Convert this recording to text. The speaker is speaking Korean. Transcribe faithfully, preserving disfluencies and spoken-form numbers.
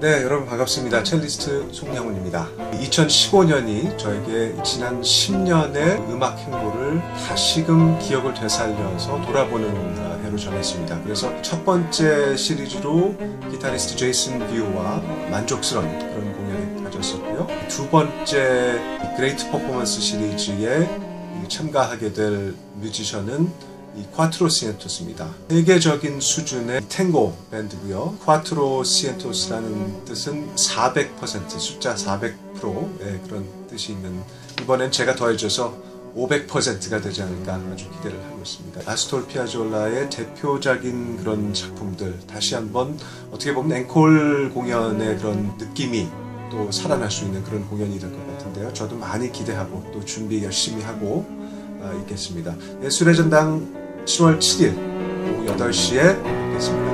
네, 여러분 반갑습니다. 첼리스트 송양훈입니다. 이천십오 년이 저에게 지난 십 년의 음악 행보를 다시금 기억을 되살려서 돌아보는 해로 정했습니다. 그래서 첫 번째 시리즈로 기타리스트 제이슨 뷰와 만족스러운 그런 공연을 가졌었고요. 두 번째 그레이트 퍼포먼스 시리즈에 참가하게 될 뮤지션은 이 콰트로 시엔토스입니다. 세계적인 수준의 탱고 밴드고요. 콰트로 시엔토스라는 뜻은 사백 퍼센트, 숫자 사백 퍼센트의 그런 뜻이 있는, 이번엔 제가 더해져서 오백 퍼센트가 되지 않을까 아주 기대를 하고 있습니다. 아스톨 피아졸라의 대표적인 그런 작품들, 다시 한번 어떻게 보면 앵콜 공연의 그런 느낌이 또 살아날 수 있는 그런 공연이 될 것 같은데요. 저도 많이 기대하고 또 준비 열심히 하고 있겠습니다. 예술의 전당 칠월 칠일 오후 여덟 시에 뵙겠습니다.